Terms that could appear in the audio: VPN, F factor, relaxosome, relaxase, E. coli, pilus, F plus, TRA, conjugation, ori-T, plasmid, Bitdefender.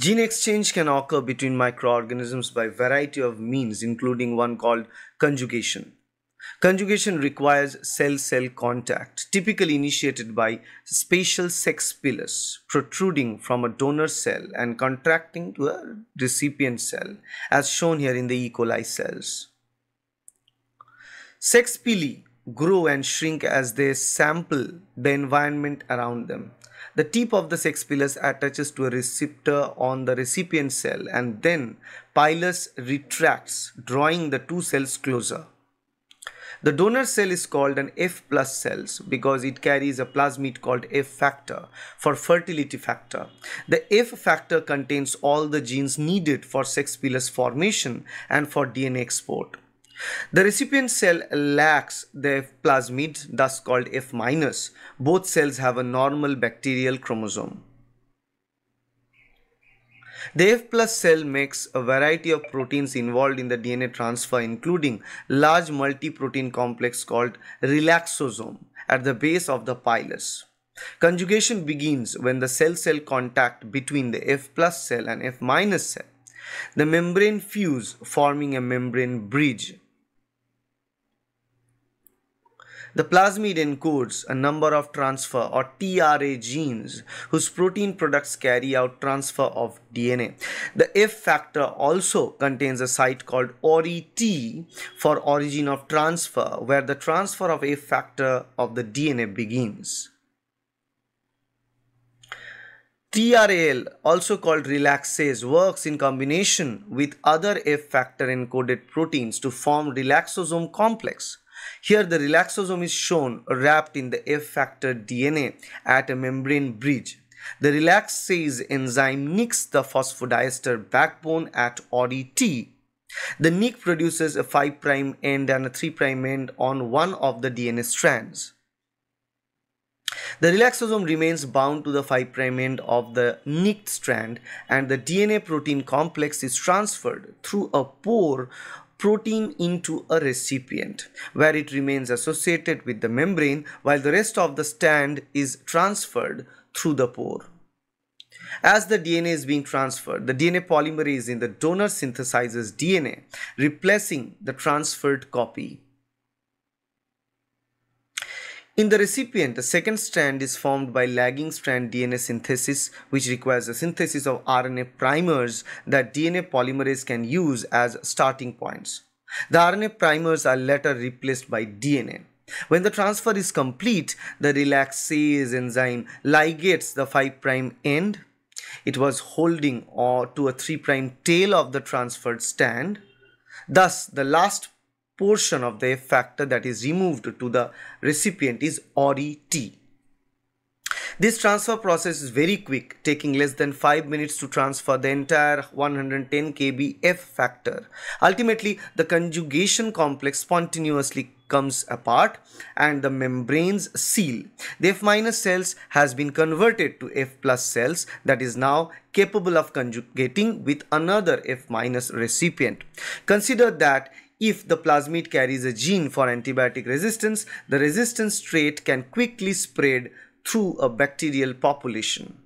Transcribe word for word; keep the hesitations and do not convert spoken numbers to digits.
Gene exchange can occur between microorganisms by a variety of means, including one called conjugation. Conjugation requires cell-cell contact, typically initiated by spatial sex pillars protruding from a donor cell and contracting to a recipient cell, as shown here in the E. coli cells. Sex pili grow and shrink as they sample the environment around them. The tip of the sex pilus attaches to a receptor on the recipient cell, and then pilus retracts, drawing the two cells closer. The donor cell is called an F plus cell because it carries a plasmid called F factor for fertility factor. The F factor contains all the genes needed for sex pilus formation and for D N A export. The recipient cell lacks the plasmid, thus called F minus. Both cells have a normal bacterial chromosome. The F plus cell makes a variety of proteins involved in the D N A transfer, including large multi-protein complex called relaxosome at the base of the pilus. Conjugation begins when the cell-cell contact between the F plus cell and F minus cell. The membrane fuse, forming a membrane bridge. The plasmid encodes a number of transfer or T R A genes whose protein products carry out transfer of D N A. The F factor also contains a site called ori-T for origin of transfer, where the transfer of F factor of the D N A begins. T R A, also called relaxase, works in combination with other F factor encoded proteins to form relaxosome complex. Here the relaxosome is shown wrapped in the F factor D N A at a membrane bridge. The relaxase enzyme nicks the phosphodiester backbone at ori-T. The nick produces a five prime end and a three prime end on one of the D N A strands. The relaxosome remains bound to the five prime end of the nicked strand, and the D N A protein complex is transferred through a pore protein into a recipient, where it remains associated with the membrane while the rest of the strand is transferred through the pore. As the D N A is being transferred, the D N A polymerase in the donor synthesizes D N A, replacing the transferred copy. In the recipient, the second strand is formed by lagging strand D N A synthesis, which requires a synthesis of R N A primers that D N A polymerase can use as starting points. The R N A primers are later replaced by D N A. When the transfer is complete, the relaxase enzyme ligates the five prime end it was holding or to a three prime tail of the transferred strand. Thus, the last portion of the F factor that is removed to the recipient is ori-T. This transfer process is very quick, taking less than five minutes to transfer the entire one hundred ten kilograms F factor. Ultimately, the conjugation complex spontaneously comes apart and the membranes seal. The F minus cells has been converted to F plus cells that is now capable of conjugating with another F minus recipient. Consider that if the plasmid carries a gene for antibiotic resistance, the resistance trait can quickly spread through a bacterial population.